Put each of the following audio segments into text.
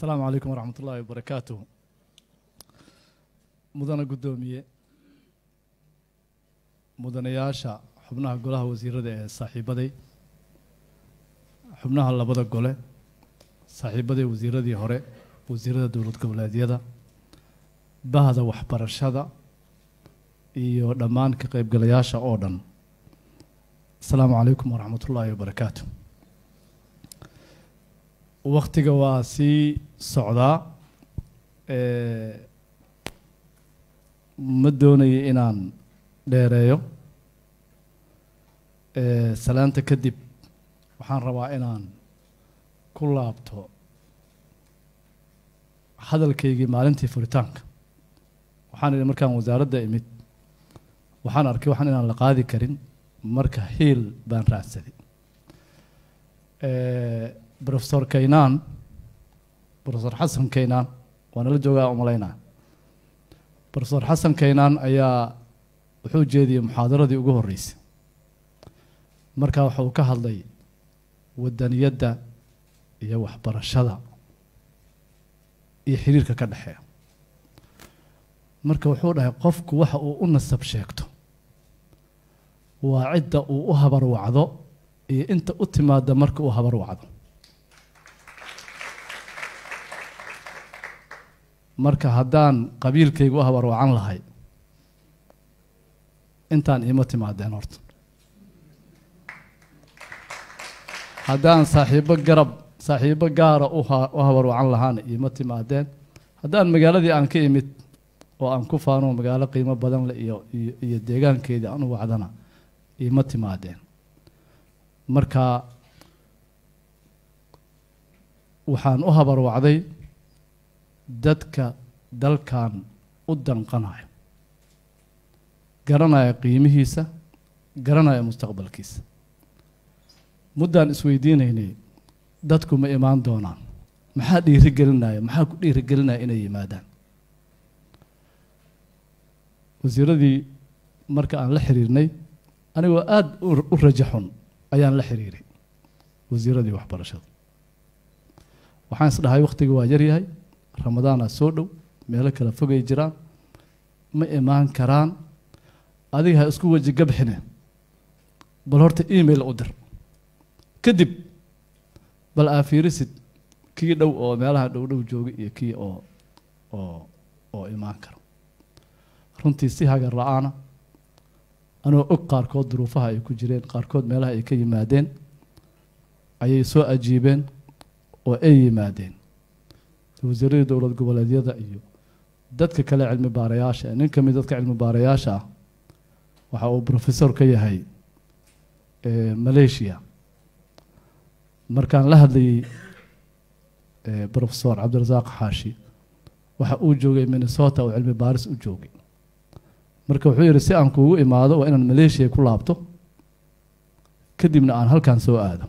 السلام عليكم ورحمة الله وبركاته. مدن قدومية مدن ياشا حبناها قولها وزير صاحبتي حبناها لبدا قوله صاحبتي وزير دي هوري وزير دولة قبلادية بهذا وحبرشة iyo dhamaan ka qaybgalayaasha oo dhan. Assalamu alaykum wa rahmatullahi wa barakatuh. Waqtiga waa si socda ma doonayo inaan dheereeyo salaanta kadib waxaan rabaa inaan ku laabto hadalkaygii maalintii furitaanka waxaan idin markaan wasaaradda imid waxaan arkay waxaan inaan la qaadi karin marka hiil baan raadsaday Professor Kaynan Professor Hassan Kaynan waana la joogaa u malaynaa Professor Hassan Kaynan ayaa wuxuu jeediyay muxaadaradii ugu horeysay marka waxa uu ka hadlay wadaniyadda iyo waxbarashada iyo xiriirka ka dhexeeya marka wuxuu dhahay qofku waxa uu u nasab sheegto waa cidda uu u habar wacdo iyo inta u timaada marka uu habar wacdo marka haddaan qabiilkaygu u habar wacan lahay intaan ima timaadeen horta haddaan saaxiibo gaara u habar wacan lahaana ima timaadeen haddaan magaaladii aan ka imid oo aan ku faano magaalo qiimo badan leh iyo deegaankeedii aan u wacdana ima timaadeen marka waxaan u habar wacday dadka dalkan u danqanayo garanaya qiimihiisa garanaya mustaqbalkiisa muddaan isweydiinaynay dadku ma imaan doonaan maxaa dhiirigelinaya maxaa ku dhiirigelinaya inay yimaadaan wasiiradii marka aan la xiriirnay anigoo aad u rajaxun ayaan la xiriiray wasiiradii waxbarashada waxaan isdhahay waqtiga waa yar yahay رمضان سودو ملك الفقي جران ما إيمان كران هذه هاسكو جب حنا بلورت إيميل أدر كذب بل أفيرست كي دو أو مالها دو جوجي كي أو أو أو إيمان كران رنتي سيها الرعانة أنا أقار كود روفها يكجرين قاركود مالها يكي مادين أي سوء أجيبين وأي مادين وزير دولة قبلية ذائيو دتك كلا علم بارياشة إنك من دتك علم بارياشة وحاو بروفيسور كي هاي ماليشيا مركان لهذي بروفيسور عبد الرزاق حاشي وحاو جوجي مينيسوتا وعلم باريس وجوجي مركو حوير سيانكو إمادة وإن ماليشيا كلها بتو كدي من آن هل كان سوء آدم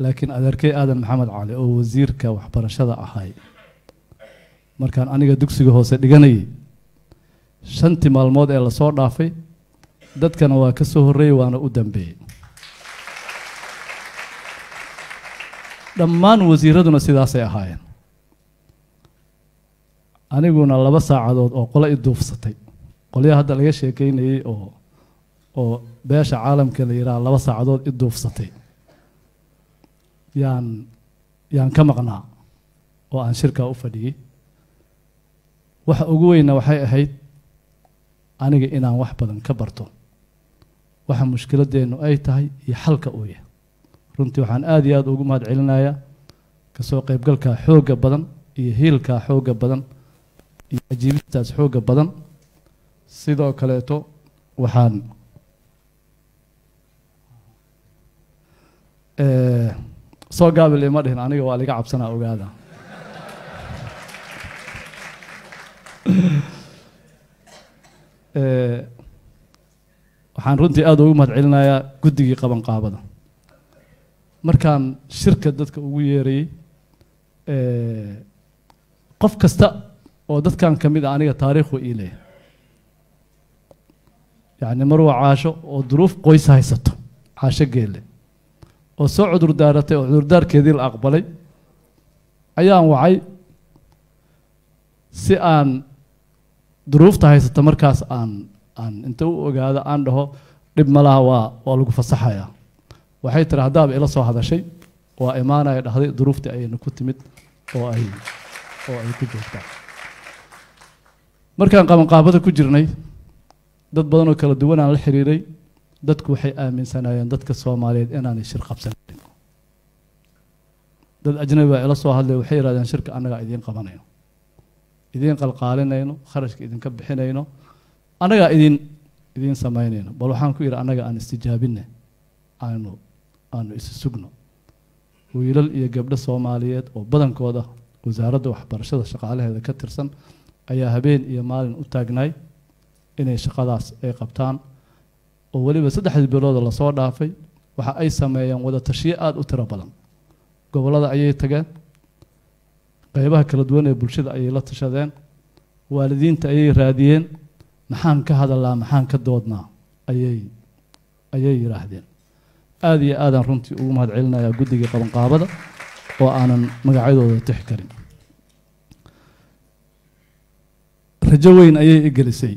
لكن أدركي آدم محمد علي أو وزيرك وحبرشة أحاي مركان أنا قد دكسي هو سدقني شنتي مال مود إلى صور دافي دت كان واكسه الري وأنا قدام به لما وزيرنا سداسة أحاي أنا يقول الله بس عادود أو قلة الدوفستي قلة هذا ليش يكيني أو باش عالم كليرا الله بس عادود الدوفستي yaan ka maqnaa oo aan shirka u fadhiyay waxa ugu weyna waxay ahayd aniga inaan wax badan ka barto waxa mushkiladeenu ay tahay iyo xalka uu yahay runtii waxaan aad iyo aad ugu mahad celinayaa kasoo qaybgalka xooga badan iyo hiilka xooga badan iyo ajiibtaas xooga badan sidoo kaleeto waxaan soo gaabile ma dhihin aniga waa laga cabsanaa ogaada waxaan runtii aad ugu mahadcelinayaa guddigii qaban qaabada markaan shirka dadka ugu yeeray qof kasta oo dadkan kamid ah aniga taariikhu ilay يعني مروة عاشو وظروف قويسة هيساتو عاشة جيلة وسوع عذر دارته عذر دار كذي الأقبلي أيام وعي سأن ظروف تهيسات مركز أن أنتو وجهادا أن ده رب ملاها ووالوجو فصحايا وحيت رهداب إلى صو هذا شيء وإيمانا هذه ظروف تأيي نكوت مد أو أي كده مركان قام قابضة كجرني dad badan oo kala duwan aan la xiriiray dadku waxay aaminsanaayeen dadka Soomaaliyeed inaan shir qabsan dad ajnabi ah la soo hadlay waxay raadaan shirka anaga idin qabanayno idin qalqaalinayno kharashka idin ka bixinayno anaga idin sameeynayno bal waxaan ku yiri anaga aan istijaabinna aanu isu sugno wiilal iyo gabdho Soomaaliyeed oo badankooda wasaaradda waxbarashada shaqaalaheeda ka tirsan ayaa habeen iyo maalin u taagnay inay shaqadaas ay qabtaan oo waliba saddex bilood la soo dhaafay waxa ay sameeyeen wada tashiyo aad u tiro badan gobolada ayay tageen qaybaha kala duwan ee bulshada ayay la tashadeen waalidiinta ayay raadiyeen maxaan ka hadalaa maxaan ka doodnaa ayay yiraahdeen aad iyo aad aan runtii ugu mahadcelinayaa guddiga qaban qaabada oo aanan magacadooda tix karin rajo weyn ayay igelisay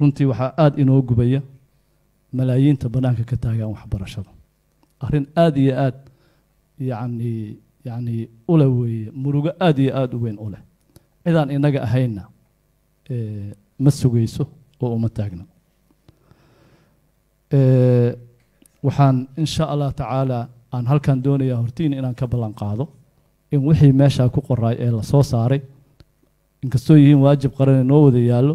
runtii waxa aad inoo gubaya malaayiinta banaanka ka taagan waxbarashada arin aad iyo aad yani ula weeye murugo aad iyo aad u weyn ula cidaan inaga ahayna ma sugayso oo uma taagna waxaan insha Allah taala aan halkan doonayaa hortiin inaan ka ballan qaado in wixii meesha ku qoray ee la soo saaray inkastoo yihiin waajib qaran inoo wada yaalo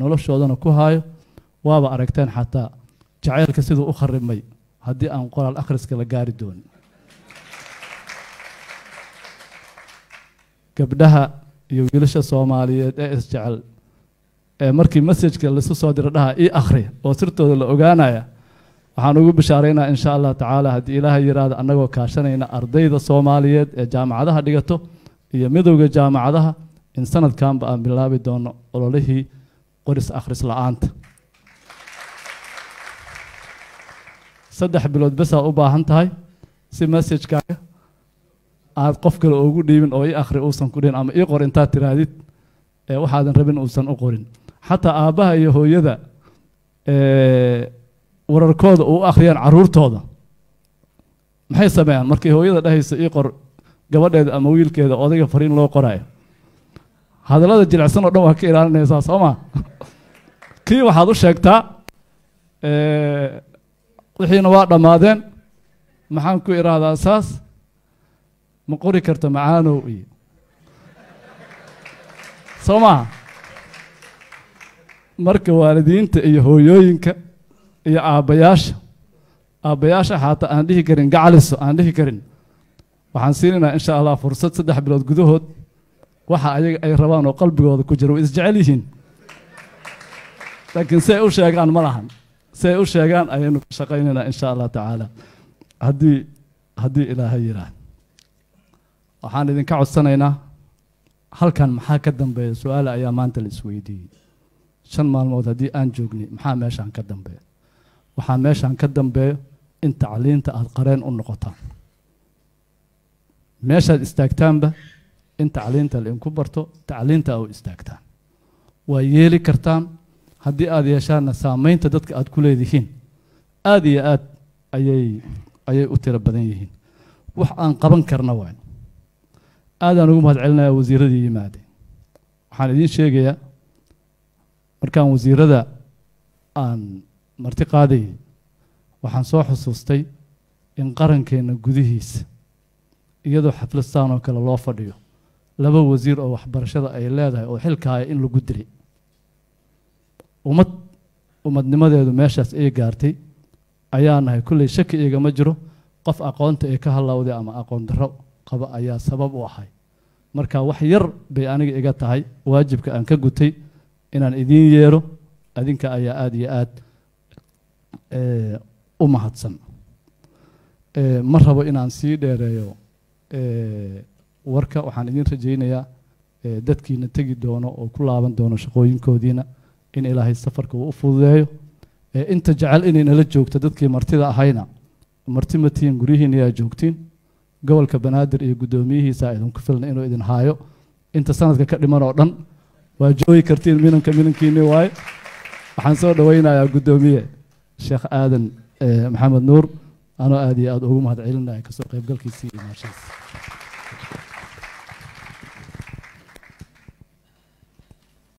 noloshoodana ku haayo waaba aragteen xataa jacaylka sidoo u kharrimay hadii aan qoraal akhriska la gaari doon gabdhaha iyo wiilasha Soomaaliyeed ee isjecel ee markii message-ka la soo diray dhaha ii akhri oo sirtooda la ogaanaya waxaan ugu bishaareynaa insha Allah taala hadii Ilaahay yiraahdo anagoo kaashanayna ardayda Soomaaliyeed ee jaamacadaha dhigato iyo midowga jaamacadaha in sanadkan baan bilaabi doono ololihii qoris akhris la'aanta saddex bilood bas u baahan tahay si message-kaaga aad qof kale ugu dhiibin oo ay akhri uusan ku dheen ama ay qorinta tiraadid ee waxaadan rabin uusan u qorin hatta aabaha iyo hooyada wararkooda uu akhriyaan caruurtooda maxay sameeyaan markay hooyada dhahayso ay qor gabadheeda ama wiilkeeda odayga fariin loo qorayo hadalada jilicsan oo dhan waa ka ilaalinaysa Soomaa kii waxaad u sheegtaa wixiina waa dhamaadeen maxaan ku iraahdaa asaas ma qori karta macaanow iyo Soomaa marka waalidiinta iyo hooyooyinka iyo aabayaasha haata aan dhihi karin gacaliso aan dhihi karin waxaan siinaynaa insha Allah fursad saddex bilood gudahood waxa ayaga ay rabaan oo qalbigooda ku jiro is jecel yihiin laakiin say u sheegaan ma lahan say u sheegaan ayaynu ka shaqaynaynaa insha Allah taala haddii Ilaahay yiraahdo waxaan idinka codsanaynaa هل كان محاكدا بسؤال أيام أنت السويدي شن معلومات هذه أنجوجني محامش عن كدم به وحامش عن كدم به أنت علين تأهلقرين النقطان ماشى استكتان به أنت علين تالإنكوبرتو تعلين تأو استكتان ويلي كرتان هذه آدي عشان سامين تدك آد كله ذيهن آدي آد أي أتربذينهن وحن قبنا كرنوان آد نقوم هذا علنا وزير دي مادي حاندين شيء جيا مركان وزير هذا أن مرتقادي وحنصاح صوستي إن قرن كأنه جديس يدو حفل السنة كلا الله فريو لبا وزير أو حبر شذا أي لا ده أو حلك هاي إن له قدري ومد نماذج هذا ماشاس إيه جارتي أيان هاي كل شك إيه مجرو قف أقانت إيه كهلا وده أما أقان درو قبأ أيا سبب واحد مركا وحير بأني إيه جتهاي واجب كأن كجتي إن الإدين يرو أدين كأيا آديات وما هتصنع مرحبا إن أنسي دريو وركا وحنين رجينا يا دتكي نتجي دونه وكل عبان دونه شقوين كودينا إن إلهي السفر كوفوذيو أنت جعل إن الجوك تدتكي مرتدا هينا مرتمتين قريهن يا جوكتين قبل كبنادر يقدميه سائلهم كفلنا إنه إذن هايو أنت سنة كأني مرة أردن وجوي كرتين منهم كمين كيني واي وحنصور دوينا يا قدوميه الشيخ آدم محمد نور أنا آدي أدعوهم هذا علمنا كسوق يبقى الكيسي ماشي.